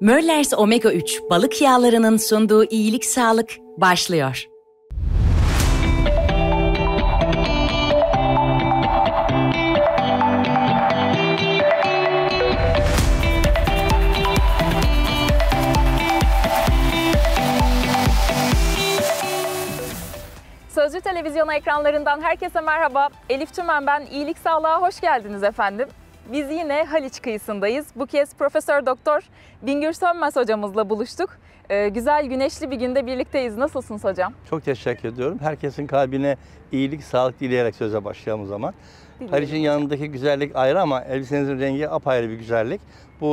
Möller's Omega 3 balık yağlarının sunduğu iyilik sağlık başlıyor. Sözcü Televizyonu ekranlarından herkese merhaba. Elif Tümen ben. İyilik Sağlığa hoş geldiniz efendim. Biz yine Haliç kıyısındayız. Bu kez Profesör Doktor Bingür Sönmez hocamızla buluştuk. Güzel güneşli bir günde birlikteyiz. Nasılsınız hocam? Çok teşekkür ediyorum. Herkesin kalbine iyilik, sağlık dileyerek söze başlayalım o zaman. Haliç'in yanındaki güzellik ayrı ama elbisenizin rengi apayrı bir güzellik. Bu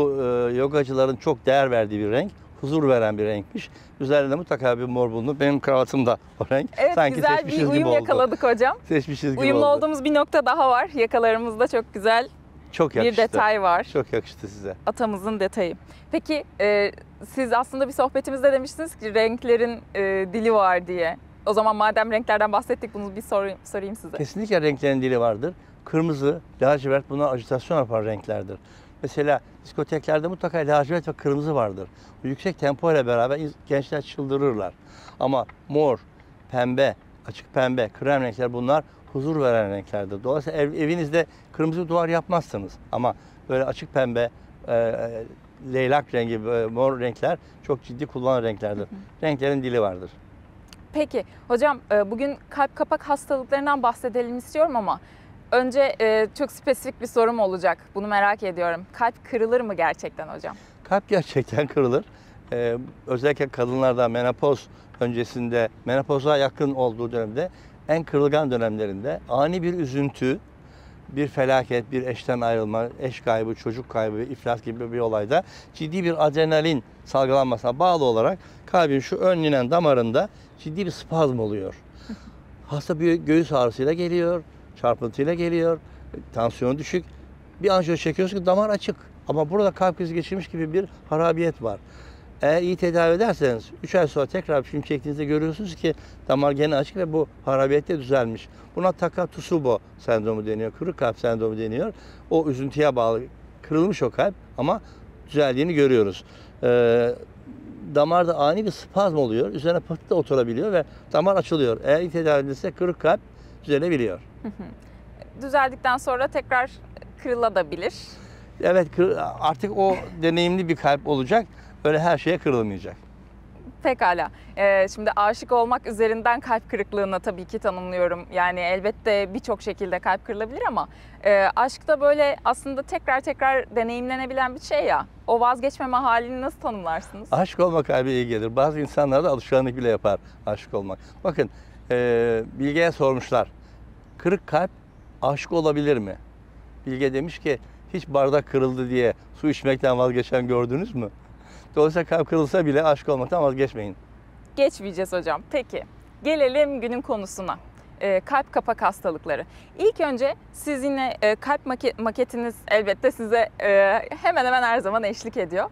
yogacıların çok değer verdiği bir renk. Huzur veren bir renkmiş. Üzerinde mutlaka bir mor bulundu. Benim kravatım da o renk. Evet, sanki güzel bir uyum yakaladık hocam. Seçmişiz gibi oldu. Uyumlu olduğumuz bir nokta daha var. Yakalarımızda çok güzel. Çok yakıştı. Bir detay var. Çok yakıştı size. Atamızın detayı. Peki siz aslında bir sohbetimizde demiştiniz ki renklerin dili var diye. O zaman madem renklerden bahsettik bunu bir sorayım size. Kesinlikle renklerin dili vardır. Kırmızı, lacivert buna ajitasyon yapan renklerdir. Mesela diskoteklerde mutlaka lacivert ve kırmızı vardır. Bu yüksek tempo ile beraber gençler çıldırırlar. Ama mor, pembe, açık pembe, krem renkler bunlar huzur veren renklerdir. Dolayısıyla evinizde kırmızı duvar yapmazsınız. Ama böyle açık pembe, leylak rengi, mor renkler çok ciddi kullanılan renklerdir. Renklerin dili vardır. Peki hocam bugün kalp kapak hastalıklarından bahsedelim istiyorum ama önce çok spesifik bir sorum olacak. Bunu merak ediyorum. Kalp kırılır mı gerçekten hocam? Kalp gerçekten kırılır. Özellikle kadınlarda menopoz öncesinde, menopoza yakın olduğu dönemde en kırılgan dönemlerinde ani bir üzüntü, bir felaket, bir eşten ayrılma, eş kaybı, çocuk kaybı, iflas gibi bir olayda ciddi bir adrenalin salgılanmasına bağlı olarak kalbin şu ön linen damarında ciddi bir spazm oluyor. Hasta bir göğüs ağrısıyla geliyor, çarpıntıyla geliyor, tansiyonu düşük. Bir anjiyo çekiyoruz ki damar açık ama burada kalp krizi geçirmiş gibi bir harabiyet var. Eğer iyi tedavi ederseniz 3 ay sonra tekrar bir film çektiğinizde görüyorsunuz ki damar gene açık ve bu harabiyette düzelmiş. Buna Takotsubo sendromu deniyor, kırık kalp sendromu deniyor. O üzüntüye bağlı kırılmış o kalp ama düzeldiğini görüyoruz. Damarda ani bir spazm oluyor, üzerine pıhtı da oturabiliyor ve damar açılıyor. Eğer iyi tedavi edilirse kırık kalp düzelebiliyor. Düzeldikten sonra tekrar kırılabilir. Evet, artık o deneyimli bir kalp olacak. Öyle her şeye kırılmayacak. Pekala. Şimdi aşık olmak üzerinden kalp kırıklığına tabii ki tanımlıyorum. Yani elbette birçok şekilde kalp kırılabilir ama aşkta böyle aslında tekrar deneyimlenebilen bir şey ya. O vazgeçmeme halini nasıl tanımlarsınız? Aşık olmak kalbe iyi gelir. Bazı insanlar da alışkanlık bile yapar aşık olmak. Bakın Bilge'ye sormuşlar. Kırık kalp aşık olabilir mi? Bilge demiş ki hiç bardak kırıldı diye su içmekten vazgeçen gördünüz mü? Dolayısıyla kalp kırılsa bile aşık olmaktan vazgeçmeyin. Geçmeyeceğiz hocam. Peki gelelim günün konusuna. Kalp kapak hastalıkları. İlk önce siz yine kalp maketiniz elbette size hemen hemen her zaman eşlik ediyor.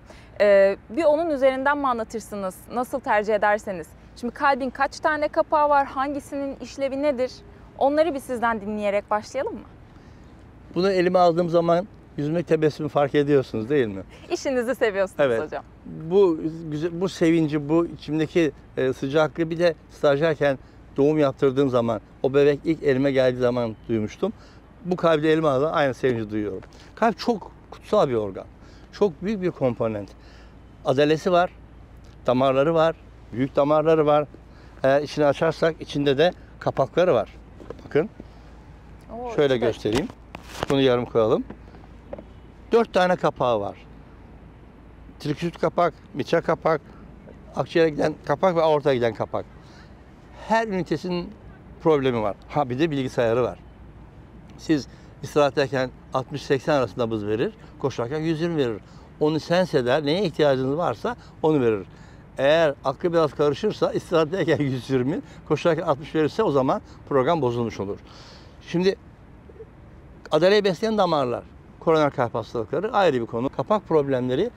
Bir onun üzerinden mi anlatırsınız? Nasıl tercih ederseniz. Şimdi kalbin kaç tane kapağı var? Hangisinin işlevi nedir? Onları bir sizden dinleyerek başlayalım mı? Bunu elime aldığım zaman yüzümdeki tebessümü fark ediyorsunuz değil mi? İşinizi seviyorsunuz evet. Hocam. Bu sevinci, bu içimdeki sıcaklığı bir de stajyerken doğum yaptırdığım zaman, o bebek ilk elime geldiği zaman duymuştum. Bu kalbi elime aldığımda aynı sevinci duyuyorum. Kalp çok kutsal bir organ. Çok büyük bir komponent. Adalesi var, damarları var, büyük damarları var. Eğer içini açarsak içinde de kapakları var. Bakın. Oo, şöyle işte göstereyim. Bunu yarım koyalım. 4 tane kapağı var. Triküsit kapak, miça kapak, akciğere giden kapak ve aortaya giden kapak. Her ünitesinin problemi var. Ha bir de bilgisayarı var. Siz istirahatteyken 60-80 arasında buz verir, koşarken 120 verir. Onu sens eder, neye ihtiyacınız varsa onu verir. Eğer aklı biraz karışırsa istirahatteyken 120, koşarken 60 verirse o zaman program bozulmuş olur. Şimdi adaleyi besleyen damarlar. Koroner kalp hastalıkları ayrı bir konu. Kapak problemleri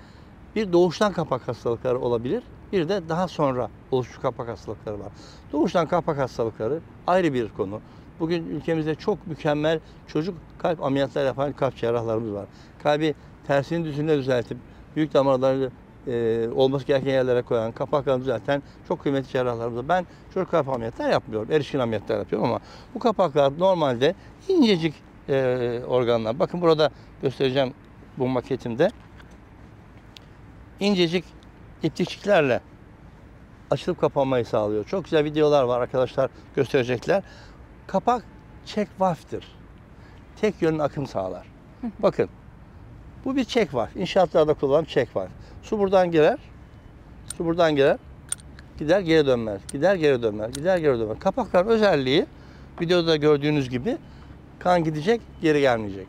bir doğuştan kapak hastalıkları olabilir. Bir de daha sonra oluşmuş kapak hastalıkları var. Doğuştan kapak hastalıkları ayrı bir konu. Bugün ülkemizde çok mükemmel çocuk kalp ameliyatları yapan kalp cerrahlarımız var. Kalbi tersini düzüne düzeltip büyük damarları olması gereken yerlere koyan kapaklarını zaten çok kıymetli cerrahlarımızda. Ben çocuk kalp ameliyatları yapmıyorum, erişkin ameliyatlar yapıyorum ama bu kapaklar normalde incecik organlar. Bakın burada göstereceğim bu maketimde. İncecik iplikçiklerle açılıp kapanmayı sağlıyor. Çok güzel videolar var arkadaşlar, gösterecekler. Kapak çekvaf'tır. Tek yönlü akım sağlar. Bakın. Bu bir çekvaf. İnşaatlarda kullanılan çekvaf. Su buradan girer. Su buradan girer. Gider geri dönmez. Gider geri dönmez. Gider geri dönmez. Kapakların özelliği videoda gördüğünüz gibi kan gidecek, geri gelmeyecek.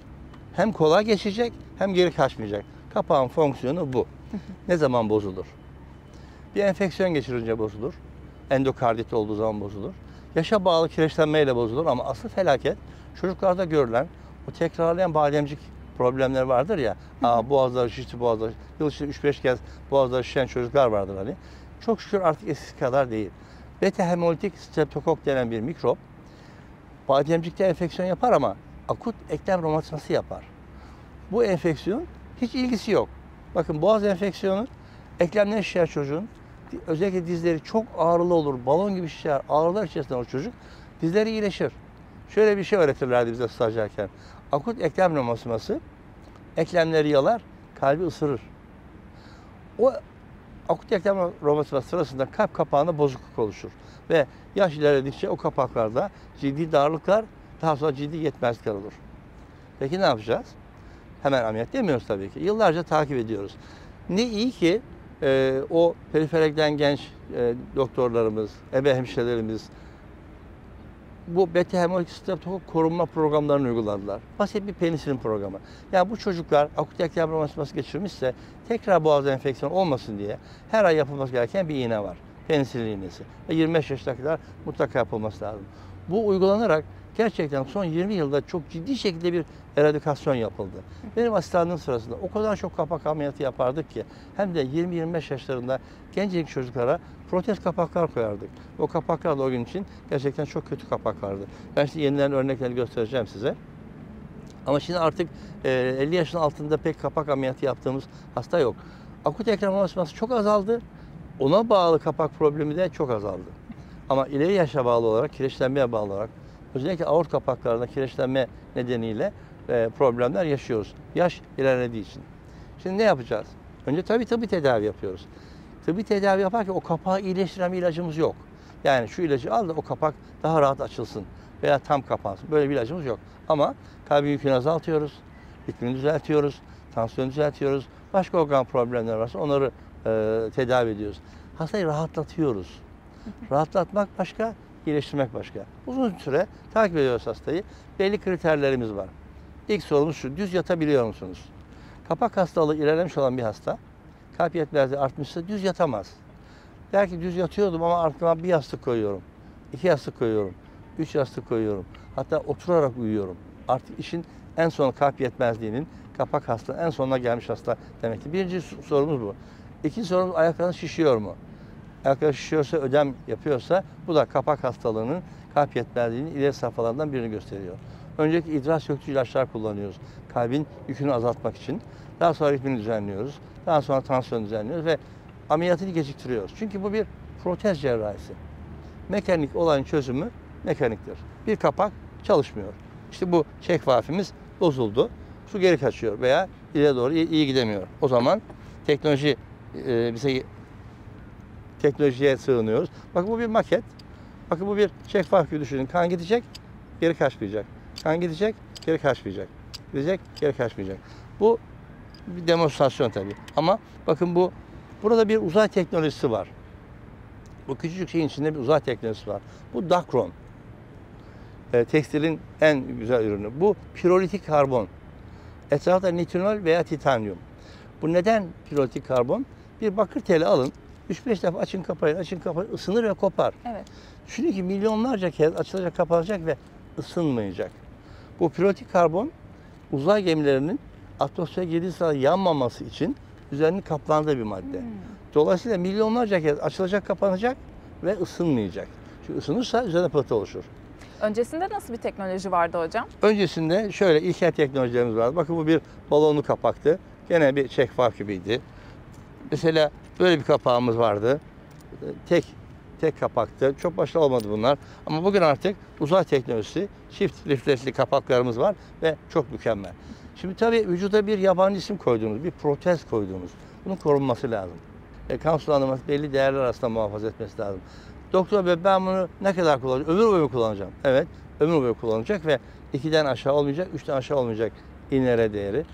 Hem kolay geçecek hem geri kaçmayacak. Kapağın fonksiyonu bu. Ne zaman bozulur? Bir enfeksiyon geçirince bozulur. Endokardit olduğu zaman bozulur. Yaşa bağlı kireçlenmeyle bozulur ama asıl felaket çocuklarda görülen o tekrarlayan bademcik problemler vardır ya. Boğazları şişti, boğazları yıl içinde 3-5 kez boğazları şişen çocuklar vardır hani. Çok şükür artık eskisi kadar değil. Beta-hemolitik streptokok denen bir mikrop bademcikte enfeksiyon yapar ama akut eklem romatizması yapar. Bu enfeksiyon hiç ilgisi yok. Bakın boğaz enfeksiyonu eklemler şişer çocuğun. Özellikle dizleri çok ağrılı olur. Balon gibi şişer. Ağrılar içerisinde o çocuk. Dizleri iyileşir. Şöyle bir şey öğretirlerdi bize stajyerken. Akut eklem romatizması eklemleri yalar, kalbi ısırır. O akut eklem romatizması sırasında kalp kapağında bozukluk oluşur. Ve yaş ilerledikçe o kapaklarda ciddi darlıklar, daha sonra ciddi yetmezlikler olur. Peki ne yapacağız? Hemen ameliyat demiyoruz tabii ki. Yıllarca takip ediyoruz. Ne iyi ki o periferekten genç doktorlarımız, ebe hemşirelerimiz bu beta-hemolitik streptokok korunma programlarını uyguladılar. Basit bir penisilin programı. Yani bu çocuklar akut eklem romatizması geçirmişse tekrar boğaz enfeksiyonu olmasın diye her ay yapılması gereken bir iğne var. Penisilin iğnesi. Ve 25 yaşına kadar mutlaka yapılması lazım. Bu uygulanarak gerçekten son 20 yılda çok ciddi şekilde bir eradikasyon yapıldı. Benim asistanlığım sırasında o kadar çok kapak ameliyatı yapardık ki hem de 20-25 yaşlarında gencecik çocuklara protez kapaklar koyardık. O kapaklar da o gün için gerçekten çok kötü kapaklardı. Ben şimdi yenilerin örneklerini göstereceğim size. Ama şimdi artık 50 yaşın altında pek kapak ameliyatı yaptığımız hasta yok. Akut eklem romatizması çok azaldı. Ona bağlı kapak problemi de çok azaldı. Ama ileri yaşa bağlı olarak, kireçlenmeye bağlı olarak özellikle aort kapaklarında kireçlenme nedeniyle problemler yaşıyoruz. Yaş ilerlediği için. Şimdi ne yapacağız? Önce tabii tıbbi tedavi yapıyoruz. Tıbbi tedavi yaparken o kapağı iyileştiren bir ilacımız yok. Yani şu ilacı al da o kapak daha rahat açılsın veya tam kapansın. Böyle bir ilacımız yok. Ama kalbin yükünü azaltıyoruz, ritmini düzeltiyoruz, tansiyonu düzeltiyoruz. Başka organ problemleri varsa onları tedavi ediyoruz. Hastayı rahatlatıyoruz. Rahatlatmak başka, iyileştirmek başka. Uzun süre takip ediyoruz hastayı. Belli kriterlerimiz var. İlk sorumuz şu, düz yatabiliyor musunuz? Kapak hastalığı ilerlemiş olan bir hasta, kalp yetmezliği artmışsa düz yatamaz. Der ki düz yatıyordum ama arkama bir yastık koyuyorum, 2 yastık koyuyorum, 3 yastık koyuyorum. Hatta oturarak uyuyorum. Artık işin en son kalp yetmezliğinin, kapak hastalığı en sonuna gelmiş hasta demektir. Birinci sorumuz bu. İkinci sorumuz ayaklarınız şişiyor mu? Ayakları şişiyorsa, ödem yapıyorsa bu da kapak hastalığının kalp yetmezliğinin ileri safhalarından birini gösteriyor. Önceki idrar sökücü ilaçlar kullanıyoruz. Kalbin yükünü azaltmak için. Daha sonra ritmini düzenliyoruz. Daha sonra tansiyonu düzenliyoruz ve ameliyatını geciktiriyoruz. Çünkü bu bir protez cerrahisi. Mekanik olanın çözümü mekaniktir. Bir kapak çalışmıyor. İşte bu şeffafımız bozuldu. Su geri kaçıyor veya ileri doğru iyi gidemiyor. O zaman teknoloji bize teknolojiye sığınıyoruz. Bakın bu bir maket. Bakın bu bir şeffaf gibi düşünün. Kan gidecek, geri kaçmayacak. Kan gidecek, geri kaçmayacak. Gidecek, geri kaçmayacak. Bu bir demonstrasyon tabii. Ama bakın bu, burada bir uzay teknolojisi var. Bu küçücük şeyin içinde bir uzay teknolojisi var. Bu Dacron. Tekstilin en güzel ürünü. Bu pirolitik karbon. Etrafta nitinol veya titanyum. Bu neden pirolitik karbon? Bir bakır teli alın. 3-5 defa açın kapayın, açın kapayın, ısınır ve kopar. Evet. Düşünün ki milyonlarca kez açılacak, kapanacak ve ısınmayacak. Bu pirolitik karbon uzay gemilerinin atmosfere girdiği sırada yanmaması için üzerinin kaplandığı bir madde. Dolayısıyla milyonlarca kez açılacak, kapanacak ve ısınmayacak. Çünkü ısınırsa üzerine pıhtı oluşur. Öncesinde nasıl bir teknoloji vardı hocam? Öncesinde şöyle ilkel teknolojilerimiz vardı. Bakın bu bir balonlu kapaktı. Gene bir şeffaf gibiydi. Mesela böyle bir kapağımız vardı. Tek kapaktı. Çok başarılı olmadı bunlar. Ama bugün artık uzay teknolojisi, çift lifletli kapaklarımız var ve çok mükemmel. Şimdi tabii vücuda bir yabancı cisim koyduğumuz, bir protez koyduğumuz, bunun korunması lazım. Kanser hastalarının belli değerler arasında muhafaza etmesi lazım. Doktor bey, ben bunu ne kadar kullanacağım? Ömür boyu kullanacağım. Evet, ömür boyu kullanacak ve 2'den aşağı olmayacak, 3'ten aşağı olmayacak iğnelere değeri.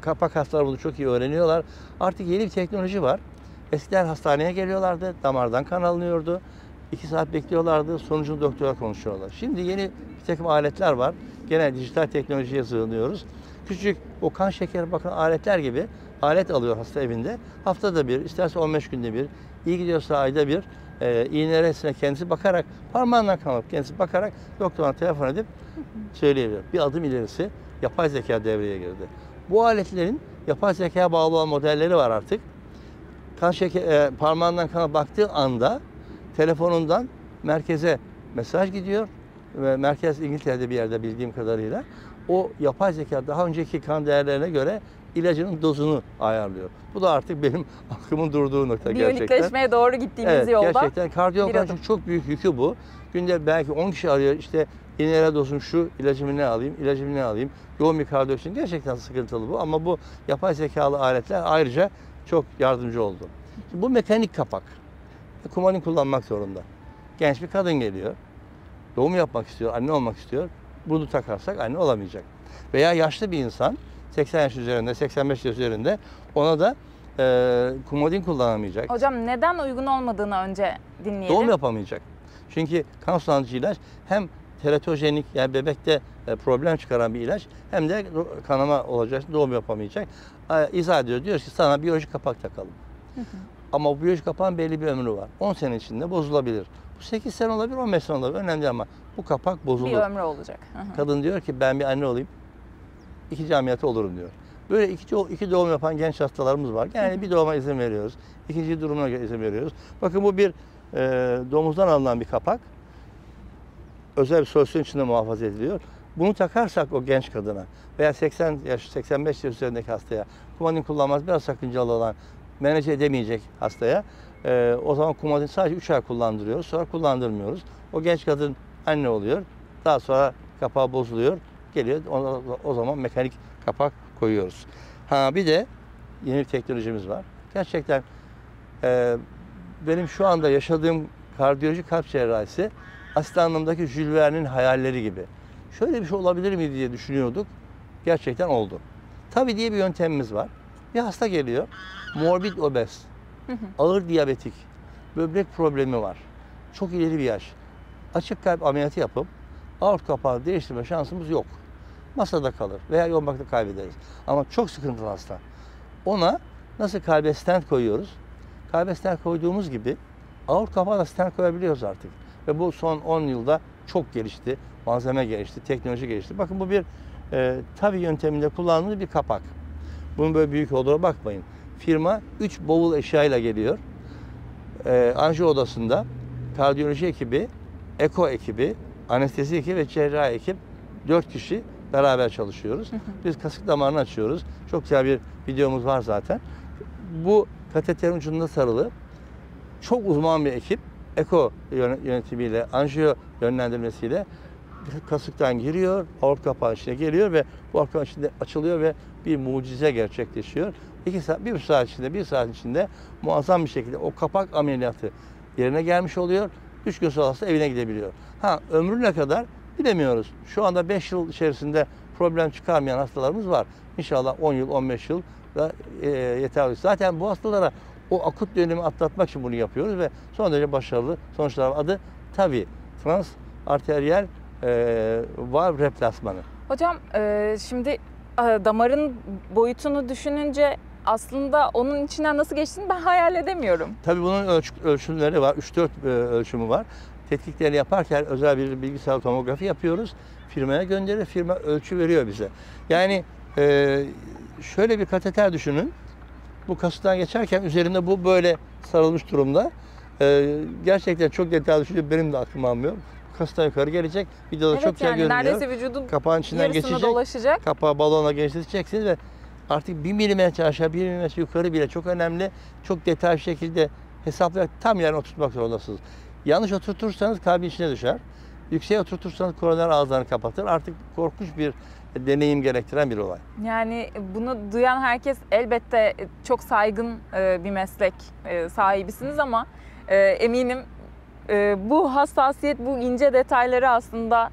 Kapak hastaları bunu çok iyi öğreniyorlar. Artık yeni bir teknoloji var. Eskiden hastaneye geliyorlardı, damardan kan alınıyordu. 2 saat bekliyorlardı, sonucunu doktora konuşuyorlar. Şimdi yeni bir takım aletler var. Gene dijital teknolojiye sığınıyoruz. Küçük o kan şekeri bakan aletler gibi alet alıyor hasta evinde. Haftada bir, isterse 15 günde bir, iyi gidiyorsa ayda bir, iğneresine kendisi bakarak, parmağından kan alıp kendisi bakarak doktoruna telefon edip söyleyebilir. Bir adım ilerisi yapay zeka devreye girdi. Bu aletlerin yapay zekaya bağlı olan modelleri var artık. Kan şeker, parmağından kana baktığı anda telefonundan merkeze mesaj gidiyor ve merkez İngiltere'de bir yerde bildiğim kadarıyla o yapay zeka daha önceki kan değerlerine göre ilacının dozunu ayarlıyor. Bu da artık benim aklımın durduğu nokta gerçekten. Biyolikleşmeye doğru gittiğimiz evet, yolda. Gerçekten kardiyoloji çok büyük yükü bu. Günde belki 10 kişi arıyor işte inhaler dozum şu, ilacımı ne alayım, ilacımı ne alayım. Yoğun bir kardiyoloji için gerçekten sıkıntılı bu ama bu yapay zekalı aletler ayrıca çok yardımcı oldu. Şimdi bu mekanik kapak. Kumarin kullanmak zorunda. Genç bir kadın geliyor. Doğum yapmak istiyor, anne olmak istiyor. Bunu takarsak anne olamayacak. Veya yaşlı bir insan 80 yaş üzerinde, 85 yaş üzerinde ona da kumarin kullanamayacak. Hocam neden uygun olmadığını önce dinleyelim. Doğum yapamayacak. Çünkü kan sulandırıcı ilaç hem teratojenik yani bebekte problem çıkaran bir ilaç hem de kanama olacak, doğum yapamayacak. İzah ediyor. Diyor ki sana biyolojik kapak takalım. Ama bu biyolojik kapağın belli bir ömrü var. 10 sene içinde bozulabilir. Bu 8 sene olabilir, 15 sene olabilir. Önemli ama bu kapak bozulur. Bir ömrü olacak. Kadın diyor ki ben bir anne olayım. 2 ameliyatı olurum diyor. Böyle 2 doğum yapan genç hastalarımız var. Yani bir doğuma izin veriyoruz. 2. durumuna göre izin veriyoruz. Bakın bu bir domuzdan alınan bir kapak. Özel bir solüsyon içinde muhafaza ediliyor. Bunu takarsak o genç kadına veya 80 yaş, 85 yaş üzerindeki hastaya kumarin kullanmaz biraz sakıncalı olan, manage edemeyecek hastaya o zaman kumarin sadece 3 ay kullandırıyoruz. Sonra kullandırmıyoruz. O genç kadın anne oluyor. Daha sonra kapağı bozuluyor. Geliyor o zaman mekanik kapak koyuyoruz. Ha bir de yeni bir teknolojimiz var. Gerçekten benim şu anda yaşadığım kardiyoloji kalp cerrahisi asistanlığımdaki Jules Verne'in hayalleri gibi. Şöyle bir şey olabilir mi diye düşünüyorduk. Gerçekten oldu. TAVI diye bir yöntemimiz var. Bir hasta geliyor. Morbid obez. Ağır diyabetik. Böbrek problemi var. Çok ileri bir yaş. Açık kalp ameliyatı yapıp aort kapağı değiştirme şansımız yok. Masada kalır veya yoğun bakımda kaybederiz. Ama çok sıkıntılı hasta. Ona nasıl kalbe stent koyuyoruz? Kalbe stent koyduğumuz gibi aort kapağına stent koyabiliyoruz artık. Ve bu son 10 yılda çok gelişti. Malzeme gelişti, teknoloji gelişti. Bakın bu bir TAVI yönteminde kullanılan bir kapak. Bunun böyle büyük olduğuna bakmayın. Firma 3 bavul eşyayla geliyor. Anjiyo odasında kardiyoloji ekibi, eko ekibi, anestezi ekibi ve cerrahi ekip 4 kişi beraber çalışıyoruz. Biz kasık damarını açıyoruz. Çok güzel bir videomuz var zaten. Bu kateterin ucunda sarılı. Çok uzman bir ekip. Eko yönetimiyle, anjiyo yönlendirmesiyle kasıktan giriyor, aort kapağının içine geliyor ve bu aort kapağının içinde açılıyor ve bir mucize gerçekleşiyor. 1 saat içinde muazzam bir şekilde o kapak ameliyatı yerine gelmiş oluyor. 3 gün sonra hasta evine gidebiliyor. Ha ömrü ne kadar bilemiyoruz. Şu anda 5 yıl içerisinde problem çıkarmayan hastalarımız var. İnşallah 10 yıl, 15 yıl da yeterli. Zaten bu hastalara o akut dönemi atlatmak için bunu yapıyoruz ve son derece başarılı sonuçlar. Adı TAVI, trans arteriyel valv replasmanı. Hocam şimdi damarın boyutunu düşününce aslında onun içinden nasıl geçtiğini ben hayal edemiyorum. Tabii bunun ölçümleri var, 3-4 ölçümü var. Tetkiklerini yaparken özel bir bilgisayar tomografi yapıyoruz. Firmaya gönderir, firma ölçü veriyor bize. Yani şöyle bir kateter düşünün. Bu kasıktan geçerken üzerinde bu böyle sarılmış durumda. Gerçekten çok detaylı düşünce benim de aklım almıyor. Kasıktan yukarı gelecek. Videoda evet, çok güzel yani görünüyor. Neredeyse vücudun kapağın içinden geçecek. Dolaşacak. Kapağı balona genişleteceksiniz ve artık 1 milimetre aşağı, 1 milimetre yukarı bile çok önemli. Çok detaylı şekilde hesaplayarak tam yerine oturtmak zorundasınız. Yanlış oturtursanız kalbi içine düşer. Yükseğe oturtursanız koroner ağızlarını kapatır. Artık korkunç bir deneyim gerektiren bir olay. Yani bunu duyan herkes elbette çok saygın bir meslek sahibisiniz ama eminim bu hassasiyet, bu ince detayları aslında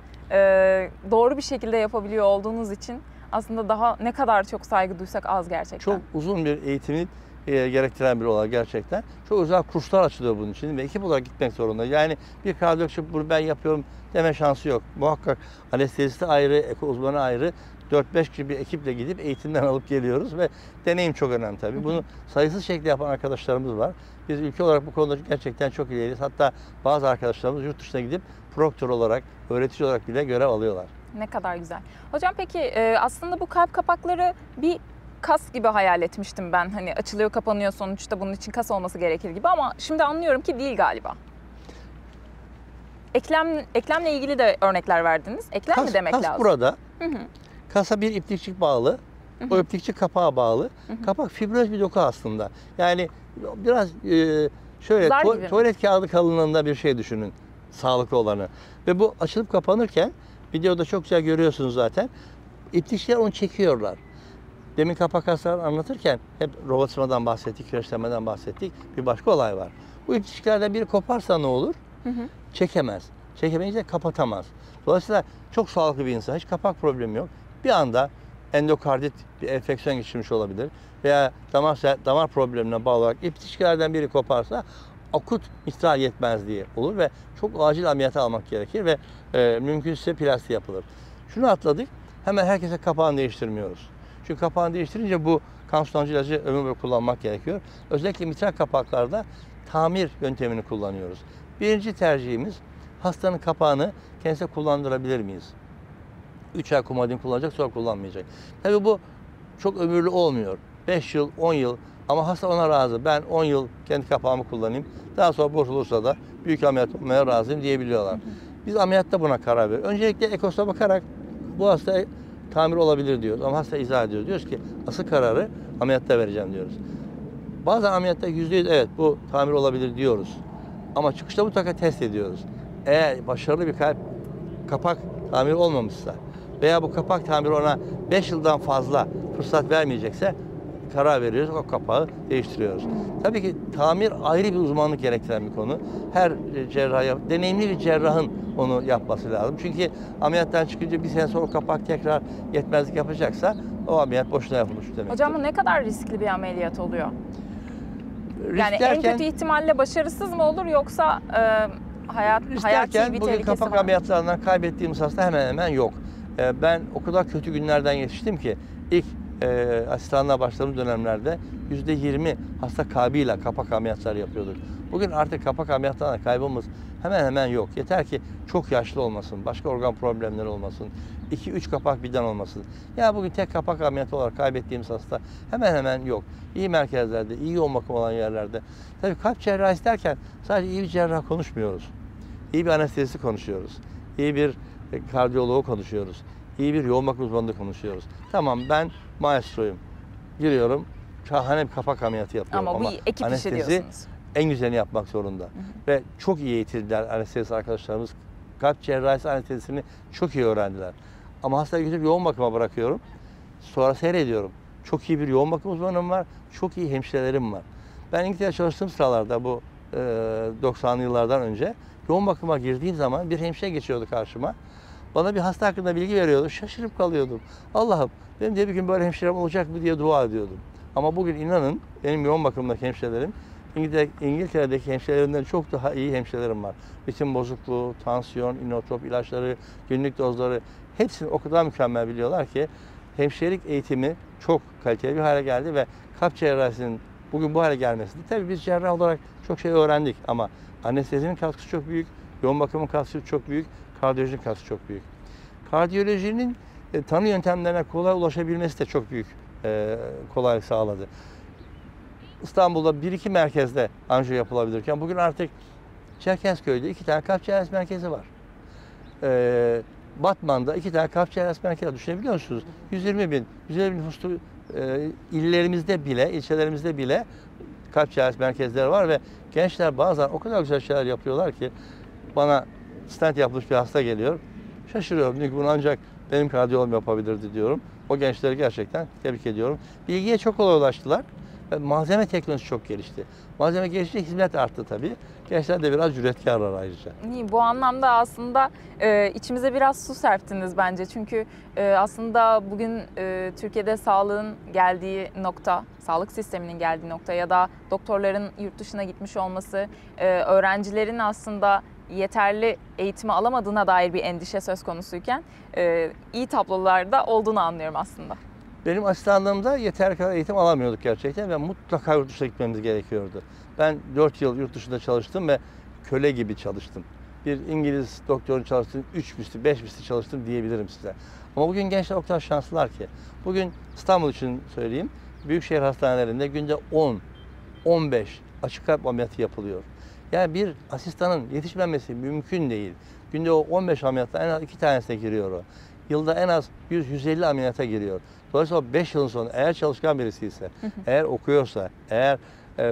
doğru bir şekilde yapabiliyor olduğunuz için aslında daha ne kadar çok saygı duysak az gerçekten. Çok uzun bir eğitimin gerektiren bir olay gerçekten. Çok özel kurslar açılıyor bunun için ve ekip olarak gitmek zorunda. Yani bir kardiyolog çıkıp bunu ben yapıyorum deme şansı yok. Muhakkak anesteziste ayrı, eko uzmanı ayrı 4-5 kişi bir ekiple gidip eğitimden alıp geliyoruz ve deneyim çok önemli tabii. Bunu sayısız şekilde yapan arkadaşlarımız var. Biz ülke olarak bu konuda gerçekten çok ileriyiz. Hatta bazı arkadaşlarımız yurt dışına gidip proktör olarak, öğretici olarak bile görev alıyorlar. Ne kadar güzel. Hocam peki aslında bu kalp kapakları bir kas gibi hayal etmiştim ben. Hani açılıyor, kapanıyor, sonuçta bunun için kas olması gerekir gibi ama şimdi anlıyorum ki değil galiba. Eklemle ilgili de örnekler verdiniz. Eklem kas, mi demek kas lazım? Kas burada. Hı hı. Kasa bir iplikçik bağlı. Hı hı. O iplikçik kapağa bağlı. Hı hı. Kapak fibroz bir doku aslında. Yani biraz şöyle tuvalet kağıdı kalınlığında bir şey düşünün. Sağlıklı olanı. Ve bu açılıp kapanırken videoda çok güzel görüyorsunuz zaten. İplikçikler onu çekiyorlar. Demin kapak kaslarını anlatırken hep romatizmadan bahsettik, kireçlenmeden bahsettik. Bir başka olay var. Bu iplikçiklerden biri koparsa ne olur? Hı hı. Çekemez. Çekemeyince kapatamaz. Dolayısıyla çok sağlıklı bir insan. Hiç kapak problemi yok. Bir anda endokardit bir enfeksiyon geçirmiş olabilir. Veya damar problemine bağlı olarak iplikçiklerden biri koparsa akut miktar yetmezliği olur ve çok acil ameliyata almak gerekir ve mümkünse plastik yapılır. Şunu atladık. Hemen herkese kapağını değiştirmiyoruz. Çünkü kapağını değiştirince bu kanserlendirici ilacı ömür boyu kullanmak gerekiyor. Özellikle mitral kapaklarda tamir yöntemini kullanıyoruz. Birinci tercihimiz hastanın kapağını kendisine kullandırabilir miyiz? 3 ay kumadin kullanacak, sonra kullanmayacak. Tabii bu çok ömürlü olmuyor. 5 yıl, 10 yıl ama hasta ona razı. Ben 10 yıl kendi kapağımı kullanayım. Daha sonra bozulursa da büyük ameliyat olmaya razıyım diyebiliyorlar. Biz ameliyatta buna karar veriyoruz. Öncelikle ekosuna bakarak bu hasta tamir olabilir diyoruz ama hasta izah ediyor. Diyoruz ki asıl kararı ameliyatta vereceğim diyoruz. Bazen ameliyatta %100 evet bu tamir olabilir diyoruz. Ama çıkışta mutlaka test ediyoruz. Eğer başarılı bir kapak tamir olmamışsa veya bu kapak tamiri ona 5 yıldan fazla fırsat vermeyecekse karar veriyoruz, o kapağı değiştiriyoruz. Tabii ki tamir ayrı bir uzmanlık gerektiren bir konu. Her cerrah, deneyimli bir cerrahın onu yapması lazım. Çünkü ameliyattan çıkınca bir sene sonra o kapak tekrar yetmezlik yapacaksa o ameliyat boşuna yapılmış demektir. Hocam bu ne kadar riskli bir ameliyat oluyor? Risk yani derken, en kötü ihtimalle başarısız mı olur yoksa hayati bir tehlikesi var? Bugün kapak ameliyatlarından kaybettiğimiz hasta hemen hemen yok. Ben o kadar kötü günlerden yetiştim ki ilk asistanlığa başladığımız dönemlerde %20 hasta kaybıyla kapak ameliyatları yapıyorduk. Bugün artık kapak ameliyatlarına kaybımız hemen hemen yok. Yeter ki çok yaşlı olmasın, başka organ problemleri olmasın, 2-3 kapak birden olmasın. Ya bugün tek kapak ameliyatı olarak kaybettiğimiz hasta hemen hemen yok. İyi merkezlerde, iyi yoğun bakım olan yerlerde. Tabii kalp cerrahisi derken sadece iyi bir cerrah konuşmuyoruz. İyi bir anestezisi konuşuyoruz. İyi bir kardiyoloğu konuşuyoruz. İyi bir yoğun bakım uzmanı da konuşuyoruz. Tamam ben maestroyum. Giriyorum. Şahane bir kapak ameliyatı yapıyorum ama ekip anestezi en güzelini yapmak zorunda. Hı hı. Ve çok iyi eğitildiler anestezist arkadaşlarımız. Kalp cerrahisi anestezisini çok iyi öğrendiler. Ama hastayı götürüp yoğun bakıma bırakıyorum. Sonra seyrediyorum. Çok iyi bir yoğun bakım uzmanım var. Çok iyi hemşirelerim var. Ben İngiltere'de çalıştığım sıralarda bu 90'lı yıllardan önce yoğun bakıma girdiğim zaman bir hemşire geçiyordu karşıma. Bana bir hasta hakkında bilgi veriyordu. Şaşırıp kalıyordum. Allah'ım benim de bir gün böyle hemşirem olacak mı diye dua ediyordum. Ama bugün inanın benim yoğun bakımdaki hemşirelerim İngiltere'deki hemşirelerimden çok daha iyi hemşirelerim var. Ritim bozukluğu, tansiyon, inotrop ilaçları, günlük dozları hepsini o kadar mükemmel biliyorlar ki hemşirelik eğitimi çok kaliteli bir hale geldi ve kalp cerrahisinin bugün bu hale gelmesinde tabii biz cerrah olarak çok şey öğrendik ama anestezinin katkısı çok büyük, yoğun bakımın katkısı çok büyük, kardiyolojinin katkısı çok büyük. Kardiyolojinin tanı yöntemlerine kolay ulaşabilmesi de çok büyük kolaylık sağladı. İstanbul'da 1-2 merkezde anjiyo yapılabilirken bugün artık Çerkezköy'de 2 tane kalp cerrahisi merkezi var. Batman'da 2 tane kalp cerrahisi merkezi var. Düşünebiliyor musunuz? 120 bin nüfuslu illerimizde bile, ilçelerimizde bile kalp cerrahisi merkezleri var ve gençler bazen o kadar güzel şeyler yapıyorlar ki bana stent yapılmış bir hasta geliyor. Şaşırıyorum. Çünkü bunu ancak benim kardiyologum yapabilirdi diyorum. O gençleri gerçekten tebrik ediyorum. Bilgiye çok kolay ulaştılar. Malzeme teknolojisi çok gelişti. Malzeme gelişti, hizmet arttı tabii. Gençler de biraz cüretkarlar ayrıca. Bu anlamda aslında içimize biraz su serptiniz bence. Çünkü aslında bugün Türkiye'de sağlığın geldiği nokta, sağlık sisteminin geldiği nokta ya da doktorların yurt dışına gitmiş olması, öğrencilerin aslında yeterli eğitimi alamadığına dair bir endişe söz konusuyken iyi tablolarda olduğunu anlıyorum aslında. Benim asistanlığımda yeterli kadar eğitim alamıyorduk gerçekten ve mutlaka yurt dışına gitmemiz gerekiyordu. Ben 4 yıl yurt dışında çalıştım ve köle gibi çalıştım. Bir İngiliz doktorun çalıştığım 3 misli, 5 misli çalıştım diyebilirim size. Ama bugün gençler o kadar şanslılar ki. Bugün İstanbul için söyleyeyim, büyükşehir hastanelerinde günde 10-15 açık kalp ameliyatı yapılıyor. Yani bir asistanın yetişmemesi mümkün değil. Günde o 15 ameliyatta en az 2 tanesine giriyor o. Yılda en az 100-150 ameliyata giriyor. Dolayısıyla o 5 yılın sonu eğer çalışkan birisiyse, eğer okuyorsa, eğer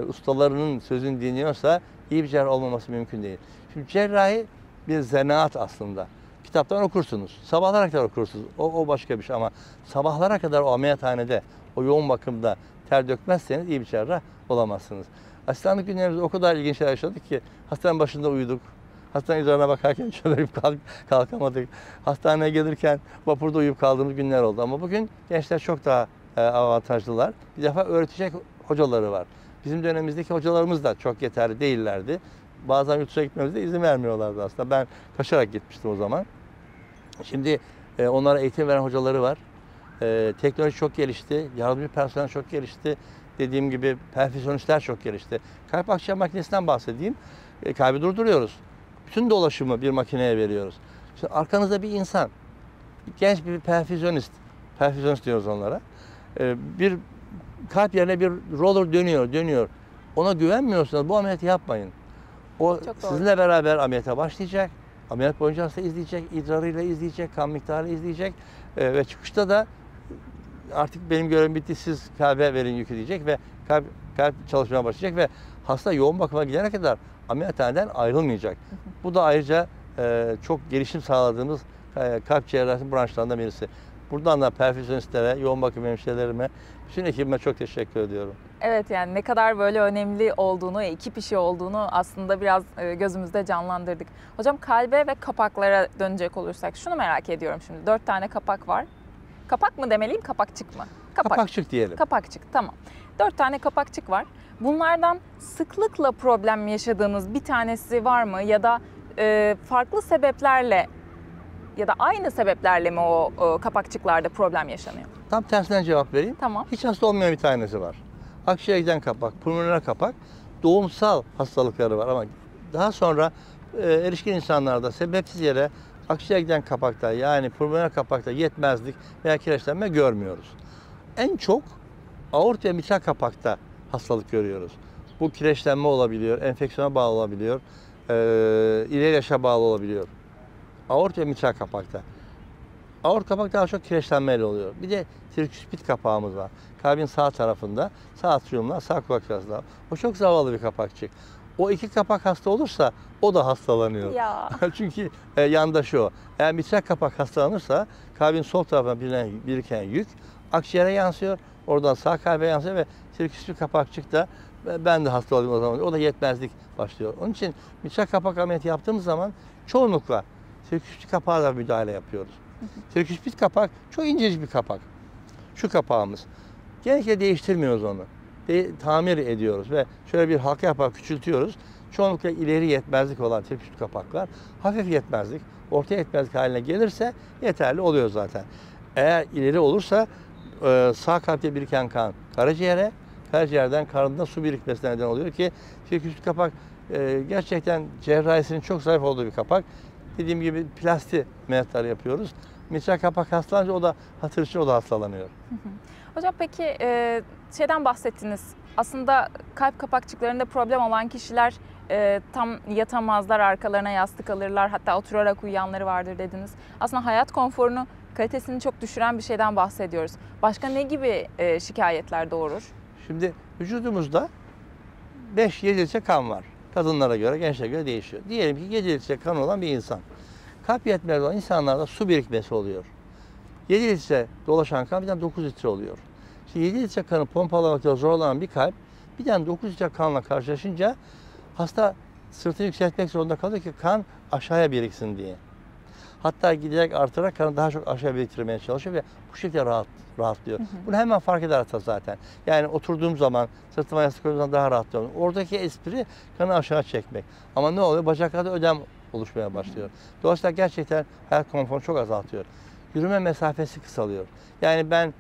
ustalarının sözünü dinliyorsa iyi bir cerrah olmaması mümkün değil. Şimdi cerrahi bir zanaat aslında. Kitaptan okursunuz, sabahlara kadar okursunuz. O başka bir şey ama sabahlara kadar o ameliyathanede, o yoğun bakımda ter dökmezseniz iyi bir cerrah olamazsınız. Asistanlık günlerimizde o kadar ilginç şeyler yaşadık ki hastanın başında uyuduk. Hastaneye üzerine bakarken çömelip kalkamadık. Hastaneye gelirken vapurda uyuyup kaldığımız günler oldu. Ama bugün gençler çok daha avantajlılar. Bir defa öğretecek hocaları var. Bizim dönemimizdeki hocalarımız da çok yeterli değillerdi. Bazen yurt dışına gitmemize izin vermiyorlardı aslında. Ben kaçarak gitmiştim o zaman. Şimdi onlara eğitim veren hocaları var. Teknoloji çok gelişti. Yardımcı personel çok gelişti. Dediğim gibi perfüzyonistler çok gelişti. Kalp akciğer makinesinden bahsedeyim. Kalbi durduruyoruz. Bütün dolaşımı bir makineye veriyoruz. İşte arkanızda bir insan, genç bir perfüzyonist, perfüzyonist diyoruz onlara. Bir kalp yerine bir roller dönüyor. Ona güvenmiyorsanız bu ameliyatı yapmayın. O sizinle beraber ameliyata başlayacak. Ameliyat boyunca hasta izleyecek, idrarıyla izleyecek, kan miktarıyla izleyecek. Ve çıkışta da artık benim görevim bitti, siz kalbe verin yükü diyecek ve kalp çalışmaya başlayacak ve hasta yoğun bakıma gidene kadar ameliyathaneden ayrılmayacak. Bu da ayrıca çok gelişim sağladığımız kalp cerrahisi branşlarından birisi. Buradan da perfüzyonistlere, yoğun bakım hemşirelerime, bütün ekibime çok teşekkür ediyorum. Evet, yani ne kadar böyle önemli olduğunu, ekip işi olduğunu aslında biraz gözümüzde canlandırdık. Hocam, kalbe ve kapaklara dönecek olursak şunu merak ediyorum şimdi. 4 tane kapak var. Kapak mı demeliyim, kapakçık mı? Kapakçık diyelim. Kapakçık, tamam. 4 tane kapakçık var. Bunlardan sıklıkla problem yaşadığınız bir tanesi var mı? Ya da farklı sebeplerle ya da aynı sebeplerle mi o kapakçıklarda problem yaşanıyor? Tam tersinden cevap vereyim. Tamam. Hiç hasta olmayan bir tanesi var. Akciğere giden kapak, pulmonere kapak, doğumsal hastalıkları var ama daha sonra erişkin insanlarda sebepsiz yere akciğere giden kapakta, yani pulmoner kapakta yetmezlik veya kireçlenme görmüyoruz. En çok aort ve mitral kapakta hastalık görüyoruz. Bu kireçlenme olabiliyor, enfeksiyona bağlı olabiliyor, ileri yaşa bağlı olabiliyor. Aort ve mitral kapakta. Aort kapak daha çok kireçlenmeyle oluyor. Bir de triküspit kapağımız var. Kalbin sağ tarafında, sağ atriumla, sağ kulak çarşıda. O çok zavallı bir kapakçık. O iki kapak hasta olursa o da hastalanıyor. Ya. Çünkü yandaşı o. Eğer mitral kapak hastalanırsa kalbin sol tarafına biriken yük akciğere yansıyor. Oradan sağ kalbe yansıyor ve triküspit kapakçık da ben de hasta oldum o zaman. O da yetmezlik başlıyor. Onun için mitral kapak ameliyatı yaptığımız zaman çoğunlukla triküspit kapağa da müdahale yapıyoruz. Triküspit kapak çok incecik bir kapak. Şu kapağımız. Genellikle değiştirmiyoruz onu. Tamir ediyoruz ve şöyle bir halka yapar, küçültüyoruz. Çoğunlukla ileri yetmezlik olan triküspit kapaklar hafif yetmezlik, orta yetmezlik haline gelirse yeterli oluyor zaten. Eğer ileri olursa sağ kalpte biriken kan karaciğere, karaciğerden karnında su birikmesine neden oluyor ki triküspit kapak gerçekten cerrahisinin çok zayıf olduğu bir kapak. Dediğim gibi plasti ameliyatları yapıyoruz. Mitral kapak hastalanınca o da hastalanıyor. Hocam, peki şeyden bahsettiniz. Aslında kalp kapakçıklarında problem olan kişiler tam yatamazlar, arkalarına yastık alırlar. Hatta oturarak uyuyanları vardır dediniz. Aslında hayat konforunu kalitesini çok düşüren bir şeyden bahsediyoruz. Başka ne gibi şikayetler doğurur? Şimdi vücudumuzda 5-7 litre kan var. Kadınlara göre, gençlere göre değişiyor. Diyelim ki 7 litre kan olan bir insan. Kalp yetmezliği olan insanlarda su birikmesi oluyor. 7 litre dolaşan kan birden 9 litre oluyor. İşte 7 litre kanı pompalamakta zorlanan bir kalp birden 9 litre kanla karşılaşınca hasta sırtını yükseltmek zorunda kalıyor ki kan aşağıya biriksin diye. Hatta giderek artarak kanı daha çok aşağıya biriktirmeye çalışıyor ve bu şekilde rahatlıyor. Hı hı. Bunu hemen fark eder hasta zaten. Yani oturduğum zaman, sırtıma yastık koyduğum zaman daha rahatlıyorum. Oradaki espri kanı aşağı çekmek. Ama ne oluyor? Bacaklarda ödem oluşmaya başlıyor. Hı hı. Dolayısıyla gerçekten hayat konforunu çok azaltıyor. Yürüme mesafesi kısalıyor. Yani ben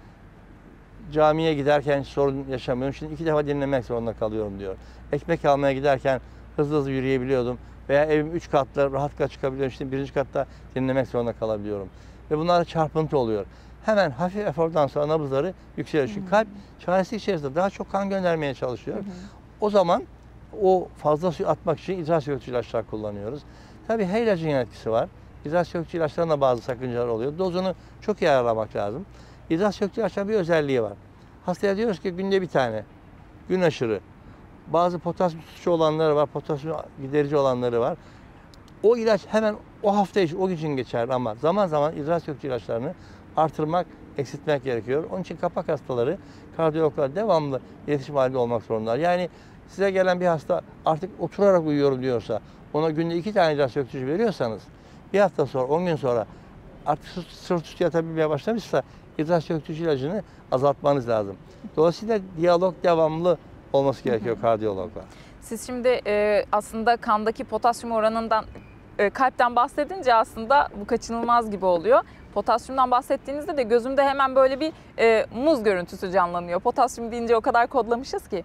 camiye giderken sorun yaşamıyorum. Şimdi 2 defa dinlemek zorunda kalıyorum diyor. Ekmek almaya giderken hızlı yürüyebiliyordum. Veya evim 3 katlı rahatlıkla çıkabiliyorum. Şimdi 1. katta dinlemek zorunda kalabiliyorum. Ve bunlar çarpıntı oluyor. Hemen hafif efordan sonra nabızları yükseliyor. Çünkü kalp çaresizlik içerisinde daha çok kan göndermeye çalışıyor. Hı hı. O zaman o fazla suyu atmak için idrar sökücü ilaçlar kullanıyoruz. Tabii her ilacın yan etkisi var. İdrar sökücü ilaçların da bazı sakıncalar oluyor. Dozunu çok iyi ayarlamak lazım. İdrar sökücü ilaçların bir özelliği var. Hastaya diyoruz ki günde 1 tane, gün aşırı. Bazı potasyum tutucu olanları var, potasyum giderici olanları var. O ilaç hemen o hafta için, o gün için geçerli ama zaman zaman idrar sökücü ilaçlarını artırmak, eksiltmek gerekiyor. Onun için kapak hastaları, kardiyologlar devamlı iletişim halinde olmak zorundalar. Yani size gelen bir hasta artık oturarak uyuyorum diyorsa, ona günde 2 tane idrar sökücü veriyorsanız, bir hafta sonra, 10 gün sonra artık sırt üstü yatabilmeye başlamışsa idrar sökücü ilacını azaltmanız lazım. Dolayısıyla diyalog devamlı olması gerekiyor kardiyologlar. Siz şimdi aslında kandaki potasyum oranından, kalpten bahsedince aslında bu kaçınılmaz gibi oluyor. Potasyumdan bahsettiğinizde de gözümde hemen böyle bir muz görüntüsü canlanıyor. Potasyum deyince o kadar kodlamışız ki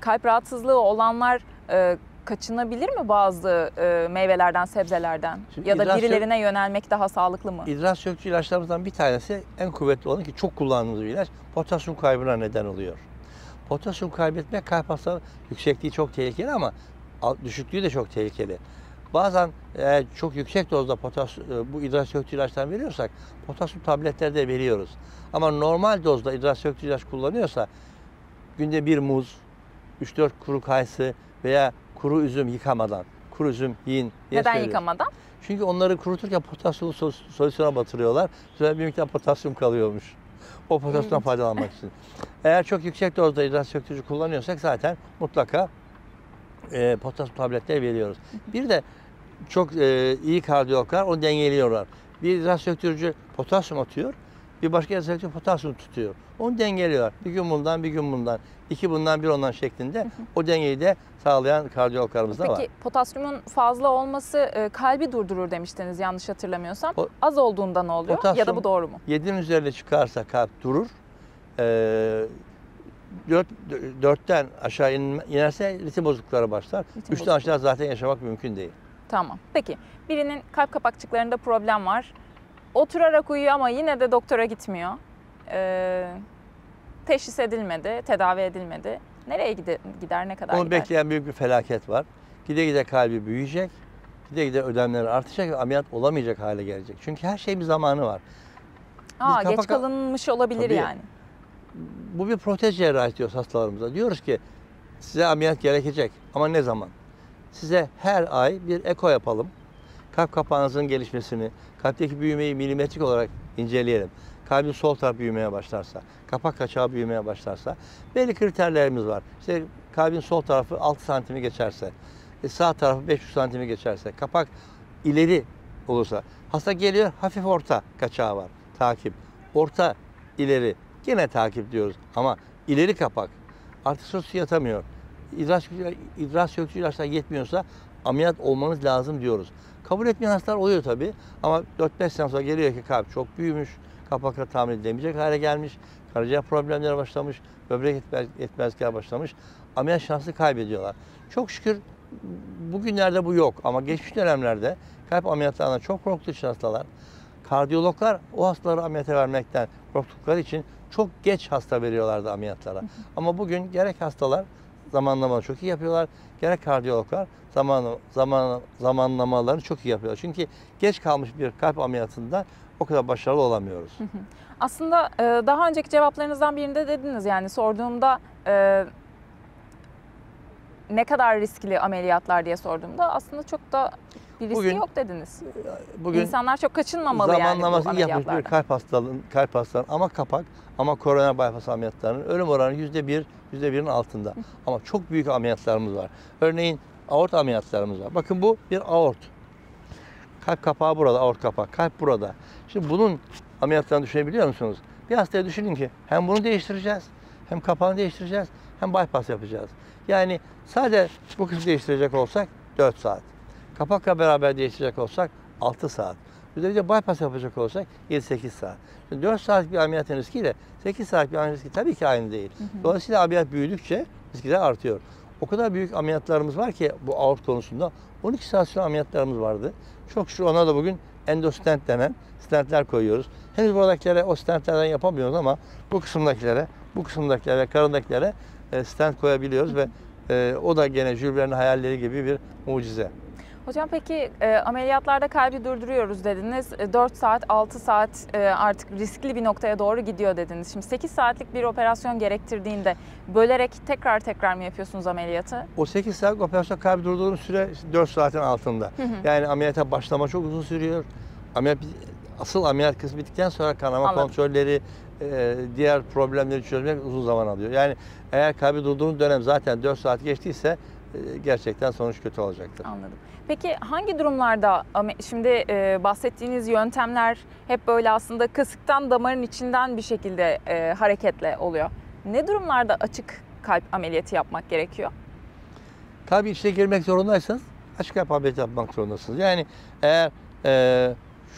kalp rahatsızlığı olanlar kaçınabilir mi bazı meyvelerden, sebzelerden? Şimdi ya da birilerine yönelmek daha sağlıklı mı? İdrar sökücü ilaçlarımızdan bir tanesi en kuvvetli olan ki çok kullandığımız bir ilaç potasyum kaybına neden oluyor. Potasyum kaybetmek kalp hastalığı yüksekliği çok tehlikeli ama düşüklüğü de çok tehlikeli. Bazen çok yüksek dozda bu idrar sökücü ilaçtan veriyorsak potasyum tabletleri de veriyoruz. Ama normal dozda idrar sökücü ilaç kullanıyorsa günde 1 muz, 3-4 kuru kayısı veya kuru üzüm yıkamadan, kuru üzüm yiyin diye söylüyoruz. Neden yıkamadan? Çünkü onları kuruturken potasyum solüsyona batırıyorlar. Sonra bir miktar potasyum kalıyormuş. O potasyumdan faydalanmak için. Eğer çok yüksek dozda idrar sökücü kullanıyorsak zaten mutlaka potasyum tabletleri veriyoruz. Bir de çok iyi kardiyologlar onu dengeliyorlar. Bir idrar sökücü potasyum atıyor, bir başka idrar sökücü potasyum tutuyor. Onu dengeliyorlar. Bir gün bundan, bir gün bundan, 2 bundan, 1 ondan şeklinde o dengeyi de sağlayan kardiyologlarımız da var. Peki potasyumun fazla olması kalbi durdurur demiştiniz yanlış hatırlamıyorsam. Az olduğunda ne oluyor potasyum, ya da bu doğru mu? 7'nin üzerine çıkarsa kalp durur. 4'ten aşağı inerse ritim bozuklukları başlar. 3'ten aşağı zaten yaşamak mümkün değil. Tamam. Peki birinin kalp kapakçıklarında problem var. Oturarak uyuyor ama yine de doktora gitmiyor. Teşhis edilmedi, tedavi edilmedi. Nereye gider, ne kadar gider? Onu bekleyen büyük bir felaket var. Gide gide kalbi büyüyecek, gide gide ödemleri artacak ve ameliyat olamayacak hale gelecek. Çünkü her şeyin bir zamanı var. Geç kalınmış olabilir yani. Bu bir protez cerrahisi diyoruz hastalarımıza. Diyoruz ki size ameliyat gerekecek ama ne zaman? Size her ay bir eko yapalım. Kalp kapağınızın gelişmesini, kalpteki büyümeyi milimetrik olarak inceleyelim. Kalbin sol tarafı büyümeye başlarsa, kapak kaçağı büyümeye başlarsa belli kriterlerimiz var. İşte kalbin sol tarafı 6 santimi geçerse, sağ tarafı 5,5 santimi geçerse, kapak ileri olursa. Hasta geliyor hafif orta kaçağı var, takip. Orta ileri gene takip diyoruz ama ileri kapak. Artık sırtı yatamıyor. İdrar sökücü ilaçlar yetmiyorsa ameliyat olmanız lazım diyoruz. Kabul etmeyen hastalar oluyor tabii ama 4-5 sene sonra geliyor ki kalp çok büyümüş. Kapakla tahmin edilemeyecek hale gelmiş, karaciğer problemleri başlamış, böbrek yetmezlikler başlamış, ameliyat şansı kaybediyorlar. Çok şükür bugünlerde bu yok ama geçmiş dönemlerde kalp ameliyatlarından çok korktuğu için hastalar, kardiyologlar o hastaları ameliyata vermekten korktukları için çok geç hasta veriyorlardı ameliyatlara. Ama bugün gerek hastalar zamanlamaları çok iyi yapıyorlar, gerek kardiyologlar zamanlamalarını çok iyi yapıyorlar. Çünkü geç kalmış bir kalp ameliyatında o kadar başarılı olamıyoruz. Hı hı. Aslında daha önceki cevaplarınızdan birinde dediniz, yani sorduğumda ne kadar riskli ameliyatlar diye sorduğumda aslında çok da bir riski yok dediniz. Bugün İnsanlar çok kaçınmamalı yani bu ameliyatlardan. Zamanlaması yapmış bir kalp hastalığının ama kapak ama korona bypass ameliyatlarının ölüm oranı %1'in altında. Hı. Ama çok büyük ameliyatlarımız var. Örneğin aort ameliyatlarımız var. Bakın bu bir aort. Kalp kapağı burada, aort kapağı. Kalp burada. Şimdi bunun ameliyatlarını düşünebiliyor musunuz? Bir hastaya düşünün ki hem bunu değiştireceğiz, hem kapağını değiştireceğiz, hem bypass yapacağız. Yani sadece bu kısmı değiştirecek olsak 4 saat. Kapakla beraber değiştirecek olsak 6 saat. Özellikle bypass yapacak olsak 7-8 saat. Şimdi 4 saatlik bir ameliyatın riskiyle 8 saatlik bir ameliyatın riski tabii ki aynı değil. Dolayısıyla ameliyat büyüdükçe riskler artıyor. O kadar büyük ameliyatlarımız var ki bu aort konusunda 12 saat süren ameliyatlarımız vardı. Çok şükür ona da bugün endostent denen stentler koyuyoruz. Henüz buradakilere o stentlerden yapamıyoruz ama bu kısımdakilere, karındakilere stent koyabiliyoruz ve o da gene Jules Verne'in hayalleri gibi bir mucize. Hocam peki ameliyatlarda kalbi durduruyoruz dediniz. 4 saat, 6 saat artık riskli bir noktaya doğru gidiyor dediniz. Şimdi 8 saatlik bir operasyon gerektirdiğinde bölerek tekrar mı yapıyorsunuz ameliyatı? O 8 saatlik operasyon kalbi durduğun süre 4 saatin altında. Yani ameliyata başlama çok uzun sürüyor. Asıl ameliyat kısmı bittikten sonra kanama kontrolleri, diğer problemleri çözmek uzun zaman alıyor. Yani eğer kalbi durduğun dönem zaten 4 saat geçtiyse gerçekten sonuç kötü olacaktır. Anladım. Peki hangi durumlarda, şimdi bahsettiğiniz yöntemler hep böyle aslında kasıktan damarın içinden bir şekilde hareketle oluyor. Ne durumlarda açık kalp ameliyatı yapmak gerekiyor? Tabii içine girmek zorundaysanız açık kalp ameliyatı yapmak zorundasınız. Yani eğer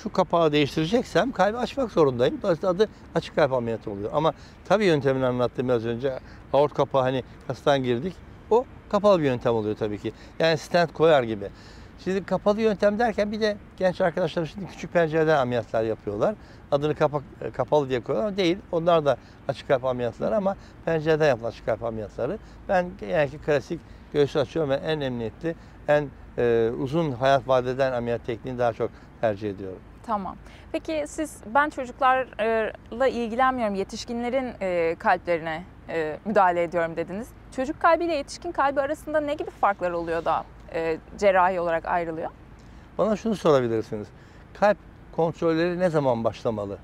şu kapağı değiştireceksem kalbi açmak zorundayım. Dolayısıyla adı açık kalp ameliyatı oluyor. Ama tabii yöntemini anlattığım az önce aort kapağı, hani kastan girdik. O kapalı bir yöntem oluyor tabii ki. Yani stent koyar gibi. Şimdi kapalı yöntem derken bir de genç arkadaşlar şimdi küçük pencereden ameliyatlar yapıyorlar. Adını kapalı diye koyuyorlar ama değil. Onlar da açık kalp ameliyatları ama pencereden yapılan açık kalp ameliyatları. Ben genellikle klasik göğsü açıyorum ve en emniyetli, en uzun hayat vadeden ameliyat tekniğini daha çok tercih ediyorum. Tamam. Peki siz, ben çocuklarla ilgilenmiyorum, yetişkinlerin kalplerine müdahale ediyorum dediniz. Çocuk kalbiyle yetişkin kalbi arasında ne gibi farklar oluyor da cerrahi olarak ayrılıyor? Bana şunu sorabilirsiniz. Kalp kontrolleri ne zaman başlamalı?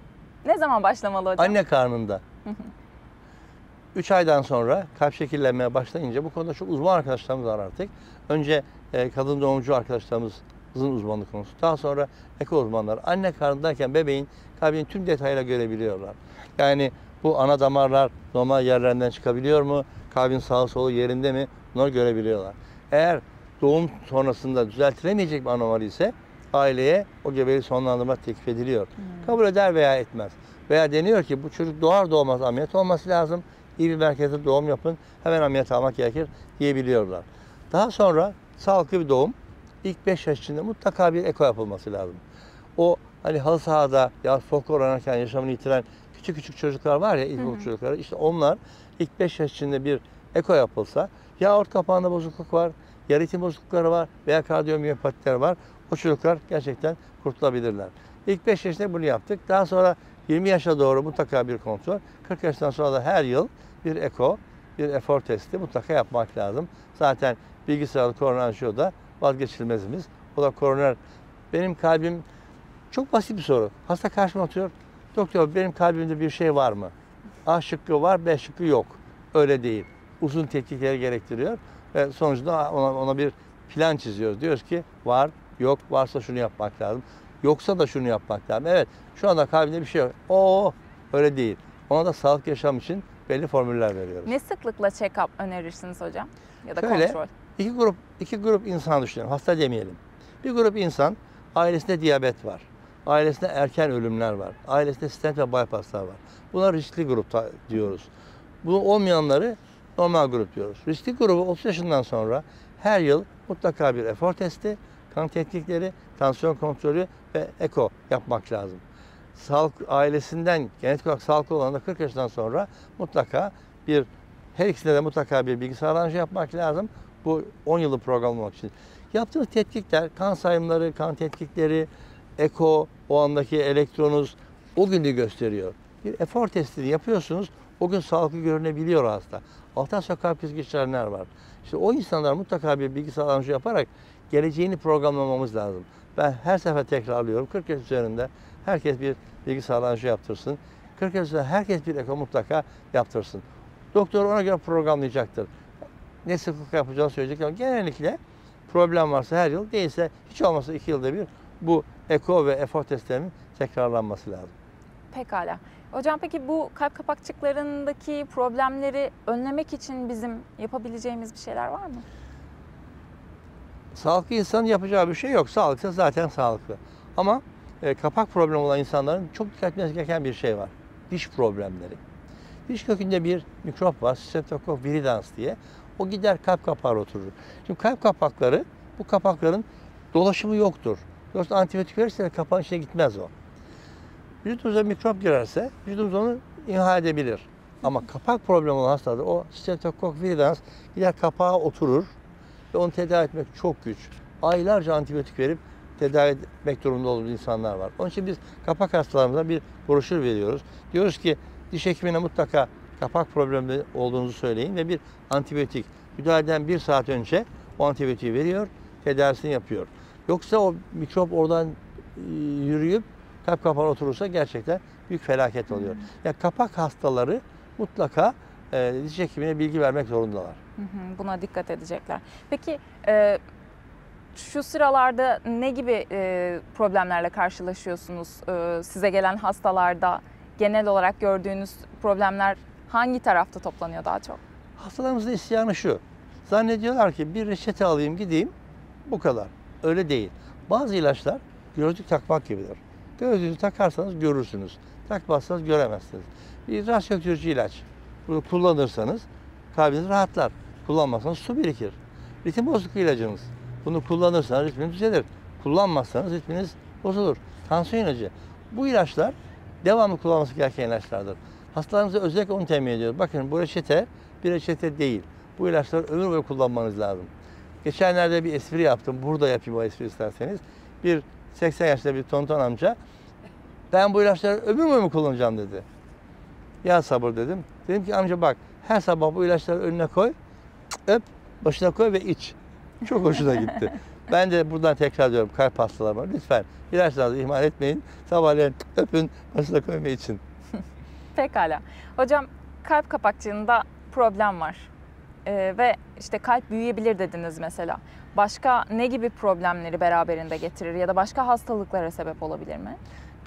Ne zaman başlamalı hocam? Anne karnında. 3 aydan sonra kalp şekillenmeye başlayınca, bu konuda çok uzman arkadaşlarımız var artık. Önce kadın doğumcu arkadaşlarımızın uzmanlık konusu. Daha sonra eko uzmanlar. Anne karnındayken bebeğin kalbinin tüm detayıyla görebiliyorlar. Yani bu ana damarlar normal yerlerinden çıkabiliyor mu? Kalbin sağı solu yerinde mi? Bunları görebiliyorlar. Eğer doğum sonrasında düzeltilemeyecek bir anomali ise aileye o gebeliği sonlandırma teklif ediliyor. Kabul eder veya etmez. Veya deniyor ki bu çocuk doğar doğmaz ameliyat olması lazım. İyi bir merkezde doğum yapın. Hemen ameliyat almak gerekir diyebiliyorlar. Daha sonra sağlıklı bir doğum. İlk 5 yaş içinde mutlaka bir eko yapılması lazım. O hani halı sahada ya fokla oranarken yaşamını yitiren küçük çocuklar var ya, ilkokul çocukları, işte onlar ilk 5 yaş içinde bir eko yapılsa, ya aort kapağında bozukluk var, yarı itim bozuklukları var veya kardiyomiyopatiler var, o çocuklar gerçekten kurtulabilirler. İlk 5 yaşında bunu yaptık. Daha sonra 20 yaşa doğru mutlaka bir kontrol, 40 yaştan sonra da her yıl bir eko, bir efor testi mutlaka yapmak lazım. Zaten bilgisayarlı koroner anjiyo da vazgeçilmezimiz. O da koroner. Benim kalbim çok basit bir soru. Hasta karşıma atıyor. Doktor benim kalbimde bir şey var mı? A şıkkı var, B şıkkı yok. Öyle değil. Uzun tetkikleri gerektiriyor. Ve sonucunda ona bir plan çiziyoruz. Diyoruz ki var, yok, varsa şunu yapmak lazım. Yoksa da şunu yapmak lazım. Evet, şu anda kalbimde bir şey yok. Öyle değil. Ona da sağlıklı yaşam için belli formüller veriyoruz. Ne sıklıkla check-up önerirsiniz hocam? Ya da şöyle, kontrol? İki grup insan düşünelim. Hasta demeyelim. Bir grup insan, ailesinde diyabet var. Ailesinde erken ölümler var. Ailesinde stent ve bypasslar var. Bunlar riskli grupta diyoruz. Bu olmayanları normal grup diyoruz. Riskli grubu 30 yaşından sonra her yıl mutlaka bir efor testi, kan tetkikleri, tansiyon kontrolü ve eko yapmak lazım. Sağlık, ailesinden genetik olarak sağlıklı olan da 40 yaşından sonra mutlaka bir, her ikisinde de mutlaka bir bilgisayar anjiyo yapmak lazım. Bu 10 yıllık program olmak için. Yaptığımız tetkikler, kan sayımları, kan tetkikleri, eko, o andaki elektronunuz o günü gösteriyor. Bir efor testini yapıyorsunuz, o gün sağlıklı görünebiliyor hasta. Altan sokağa geçenler var. İşte o insanlar mutlaka bir bilgi sağlaması yaparak geleceğini programlamamız lazım. Ben her sefer tekrarlıyorum, 40 yaş üzerinde herkes bir bilgi sağlaması yaptırsın. 40 yaş üzerinde herkes bir eko mutlaka yaptırsın. Doktor ona göre programlayacaktır. Ne sıklık yapacağını söyleyecek ama genellikle problem varsa her yıl, değilse hiç olmazsa 2 yılda bir bu eko ve efor testlerinin tekrarlanması lazım. Pekala. Hocam peki bu kalp kapakçıklarındaki problemleri önlemek için bizim yapabileceğimiz bir şeyler var mı? Sağlıklı insanın yapacağı bir şey yok. Sağlıklı zaten sağlıklı. Ama kapak problemi olan insanların çok dikkat etmesi gereken bir şey var. Diş problemleri. Diş kökünde bir mikrop var. Streptokok viridans diye. O gider kalp kapağına oturur. Şimdi kalp kapakları, bu kapakların dolaşımı yoktur. Dolayısıyla antibiyotik verirse kapağın içine gitmez o. Vücudumuza mikrop girerse vücudumuz onu imha edebilir. Ama kapak problemi olan hastalarda o streptokok viridans gider kapağa oturur ve onu tedavi etmek çok güç. Aylarca antibiyotik verip tedavi etmek durumunda olduğumuz insanlar var. Onun için biz kapak hastalarımıza bir broşür veriyoruz. Diyoruz ki diş hekimine mutlaka kapak problemi olduğunuzu söyleyin ve bir antibiyotik müdahaleden 1 saat önce o antibiyotiği veriyor, tedavisini yapıyor. Yoksa o mikrop oradan yürüyüp kalp kapağına oturursa gerçekten büyük felaket oluyor. Yani kapak hastaları mutlaka diş hekimine bilgi vermek zorundalar. Buna dikkat edecekler. Peki şu sıralarda ne gibi problemlerle karşılaşıyorsunuz? Size gelen hastalarda genel olarak gördüğünüz problemler hangi tarafta toplanıyor daha çok? Hastalarımızın isyanı şu. Zannediyorlar ki bir reçete alayım gideyim bu kadar. Öyle değil. Bazı ilaçlar gözlük takmak gibidir. Gözlüğü takarsanız görürsünüz. Takmazsanız göremezsiniz. Bir rahatsız edici ilaç. Bunu kullanırsanız kalbiniz rahatlar. Kullanmazsanız su birikir. Ritim bozukluğu ilacınız. Bunu kullanırsanız ritminiz düzelir. Kullanmazsanız ritminiz bozulur. Tansiyon ilacı. Bu ilaçlar devamlı kullanması gereken ilaçlardır. Hastalarımıza özellikle onu temin ediyoruz. Bakın bu reçete bir reçete değil. Bu ilaçları ömür boyu kullanmanız lazım. Geçenlerde bir espri yaptım. Burada yapayım o espri isterseniz. Bir 80 yaşında bir tonton amca, ben bu ilaçları ömür boyu mu kullanacağım dedi. Ya sabır dedim. Dedim ki amca bak her sabah bu ilaçları önüne koy, öp, başına koy ve iç. Çok hoşuna gitti. Ben de buradan tekrar diyorum kalp hastalarıma lütfen ilaçlarınızı ihmal etmeyin. Sabahleyin öpün, başına koyun ve için. Pekala. Hocam kalp kapakçığında problem var. Ve işte kalp büyüyebilir dediniz mesela. Başka ne gibi problemleri beraberinde getirir ya da başka hastalıklara sebep olabilir mi?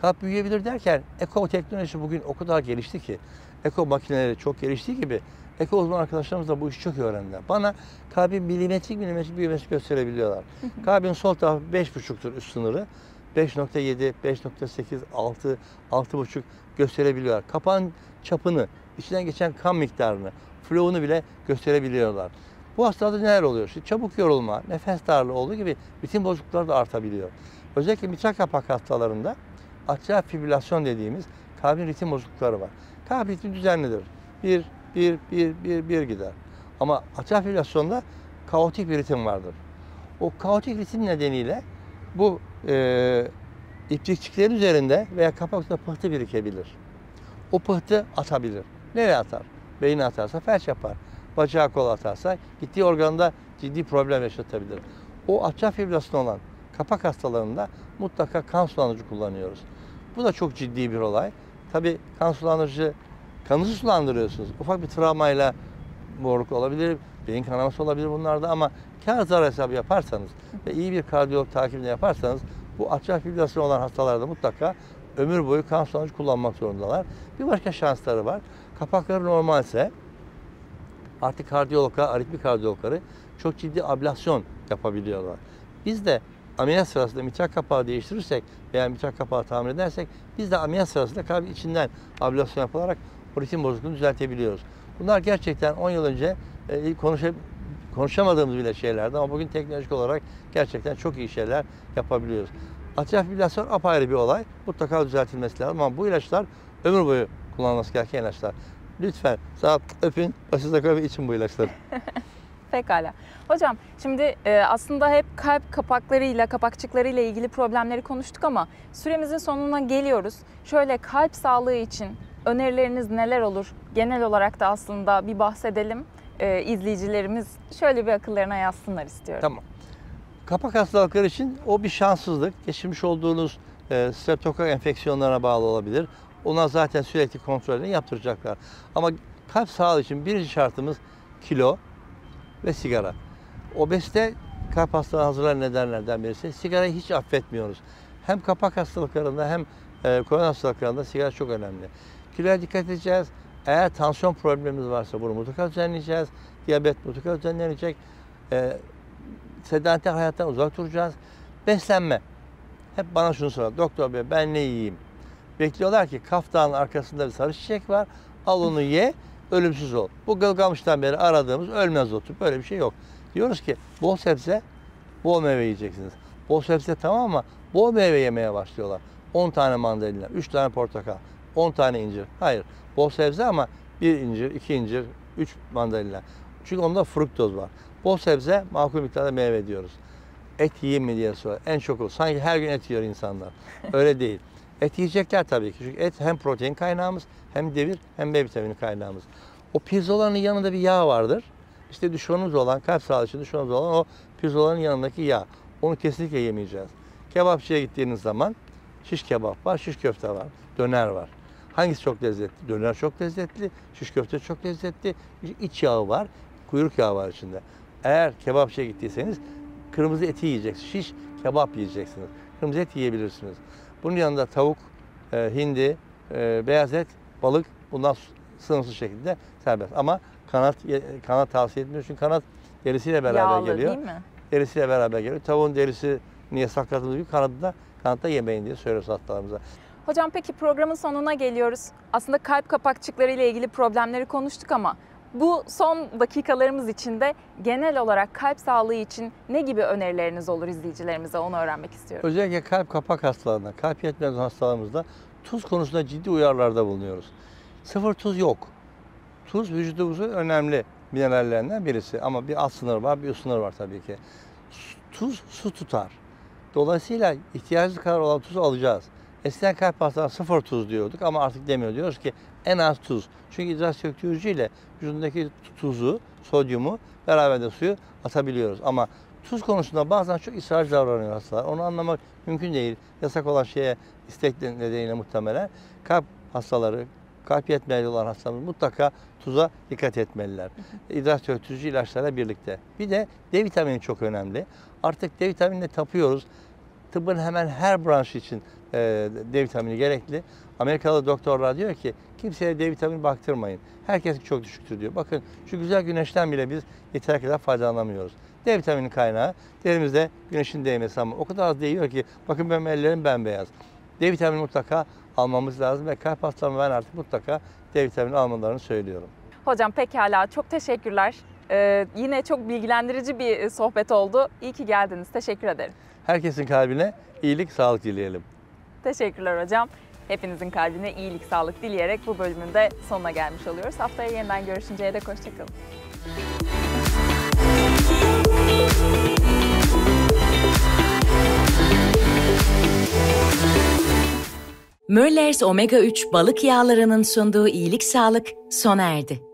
Kalp büyüyebilir derken eko teknolojisi bugün o kadar gelişti ki, eko makineleri çok geliştiği gibi eko uzman arkadaşlarımız da bu işi çok öğrendiler. Bana kalbin milimetrik büyümesi gösterebiliyorlar. Kalbin sol tarafı 5,5'tür üst sınırı. 5,7, 5,8, 6, 6,5 gösterebiliyorlar. Kapağın çapını, içinden geçen kan miktarını, flow'unu bile gösterebiliyorlar. Bu hastalarda neler oluyor? Şimdi çabuk yorulma, nefes darlığı olduğu gibi ritim bozuklukları da artabiliyor. Özellikle mitral kapak hastalarında atrial fibrilasyon dediğimiz kalbin ritim bozuklukları var. Kalp ritmi düzenlidir. Bir gider. Ama atrial fibrilasyonda kaotik bir ritim vardır. O kaotik ritim nedeniyle bu iplikçiklerin üzerinde veya kapakta pıhtı birikebilir. O pıhtı atabilir. Nereye atar? Beyni atarsa felç yapar. Bacağı kol atarsa gittiği organda ciddi problem yaşatabilir. O atrial fibrilasyon olan kapak hastalarında mutlaka kan sulandırıcı kullanıyoruz. Bu da çok ciddi bir olay. Tabii kan sulandırıcı, kanınızı sulandırıyorsunuz. Ufak bir travmayla morluk olabilir, beyin kanaması olabilir bunlarda ama kar zarar hesabı yaparsanız ve iyi bir kardiyolog takibini yaparsanız bu atrial fibrilasyon olan hastalarda mutlaka ömür boyu kan sulandırıcı kullanmak zorundalar. Bir başka şansları var. Kapakları normalse artık kardiyologlar, aritmi kardiyologları çok ciddi ablasyon yapabiliyorlar. Biz de ameliyat sırasında mitral kapağı değiştirirsek veya mitral kapağı tamir edersek biz de ameliyat sırasında kalbin içinden ablasyon yapılarak o ritim bozukluğunu düzeltebiliyoruz. Bunlar gerçekten 10 yıl önce konuşamadığımız bile şeylerdi ama bugün teknolojik olarak gerçekten çok iyi şeyler yapabiliyoruz. Atrial fibrilasyon apayrı bir olay. Mutlaka düzeltilmesi lazım ama bu ilaçlar ömür boyu kullanılması gereken ilaçlar. Lütfen saat öpün, başınıza koyun ve için bu ilaçları. Pekala. Hocam şimdi aslında hep kalp kapaklarıyla, kapakçıklarıyla ilgili problemleri konuştuk ama süremizin sonuna geliyoruz. Şöyle kalp sağlığı için önerileriniz neler olur? Genel olarak da aslında bir bahsedelim. İzleyicilerimiz şöyle bir akıllarına yazsınlar istiyorum. Tamam. Kapak hastalıkları için o bir şanssızlık. Geçirmiş olduğunuz streptokok enfeksiyonlarına bağlı olabilir. Ona zaten sürekli kontrollerini yaptıracaklar. Ama kalp sağlığı için birinci şartımız kilo ve sigara. Obezite kalp hastalığı hazırlayan nedenlerden birisi. Sigarayı hiç affetmiyoruz. Hem kapak hastalıklarında hem koron hastalıklarında sigara çok önemli. Kiloya dikkat edeceğiz. Eğer tansiyon problemimiz varsa bunu mutlaka düzenleyeceğiz. Diyabet mutlaka düzenlenecek. Sedanter hayattan uzak duracağız. Beslenme. Hep bana şunu sorar. Doktor bey ben ne yiyeyim? Bekliyorlar ki kaftağın arkasında bir sarı çiçek var. Al onu ye, ölümsüz ol. Bu Gılgamış'tan beri aradığımız ölmez otu. Böyle bir şey yok. Diyoruz ki bol sebze, bol meyve yiyeceksiniz. Bol sebze tamam ama bol meyve yemeye başlıyorlar. 10 tane mandalina, 3 tane portakal, 10 tane incir. Hayır. Bol sebze ama 1 incir, 2 incir, 3 mandalina. Çünkü onda fruktoz var. Bol sebze, makul miktarda meyve diyoruz. Et yiyeyim mi diye soruyor. En çok o. Sanki her gün et yiyor insanlar. Öyle değil. Et yiyecekler tabii ki. Çünkü et hem protein kaynağımız, hem devir, hem B vitamini kaynağımız. O pirzolanın yanında bir yağ vardır. İşte düşmanımız olan, kalp sağlığı için düşmanımız olan o pirzolanın yanındaki yağ. Onu kesinlikle yemeyeceğiz. Kebapçıya gittiğiniz zaman şiş kebap var, şiş köfte var, döner var. Hangisi çok lezzetli? Döner çok lezzetli, şiş köfte çok lezzetli. İç yağı var, kuyruk yağı var içinde. Eğer kebapçıya gittiyseniz kırmızı eti yiyeceksiniz, şiş kebap yiyeceksiniz. Kırmızı et yiyebilirsiniz. Bunun yanında tavuk, hindi, beyaz et, balık bundan sınırsız şekilde serbest. Ama kanat tavsiye etmiyoruz çünkü kanat derisiyle beraber yağlı, geliyor. Değil mi? Derisiyle beraber geliyor. Tavuğun derisi niye sakladığımız gibi kanatta yemeyin diye söylüyoruz hastalarımıza. Hocam peki programın sonuna geliyoruz. Aslında kalp kapakçıkları ile ilgili problemleri konuştuk ama bu son dakikalarımız içinde genel olarak kalp sağlığı için ne gibi önerileriniz olur izleyicilerimize onu öğrenmek istiyorum. Özellikle kalp kapak hastalarında, kalp yetmez hastalarımızda tuz konusunda ciddi uyarılarda bulunuyoruz. Sıfır tuz yok. Tuz vücudumuzun önemli minerallerinden birisi ama bir alt sınır var, bir üst sınır var tabii ki. Tuz su tutar. Dolayısıyla ihtiyacımız kadar olan tuzu alacağız. Eskiden kalp hastalarına sıfır tuz diyorduk ama artık demiyor. Diyoruz ki en az tuz. Çünkü idrar söktürücüyle vücudundaki tuzu, sodyumu, beraber de suyu atabiliyoruz. Ama tuz konusunda bazen çok ısrarcı davranıyor hastalar. Onu anlamak mümkün değil. Yasak olan şeye istek nedeniyle muhtemelen kalp hastaları, kalp yetmeyeli olan hastalarımız mutlaka tuza dikkat etmeliler. İdrar söktürücü ilaçlarla birlikte. Bir de D vitamini çok önemli. Artık D vitaminine tapıyoruz. Tıbbın hemen her branşı için D vitamini gerekli. Amerikalı doktorlar diyor ki kimseye D vitamini baktırmayın. Herkes çok düşüktür diyor. Bakın şu güzel güneşten bile biz yeter kadar faydalanamıyoruz. D vitamini kaynağı derimizde güneşin değmesi ama o kadar az değiyor ki bakın benim ellerim bembeyaz. D vitamini mutlaka almamız lazım ve kalp hastalarına ben artık mutlaka D vitamini almalarını söylüyorum. Hocam pekala çok teşekkürler. Yine çok bilgilendirici bir sohbet oldu. İyi ki geldiniz. Teşekkür ederim. Herkesin kalbine iyilik, sağlık dileyelim. Teşekkürler hocam. Hepinizin kalbine iyilik, sağlık dileyerek bu bölümün de sonuna gelmiş oluyoruz. Haftaya yeniden görüşünceye dek hoşçakalın. Möller's Omega 3 balık yağlarının sunduğu iyilik, sağlık sona erdi.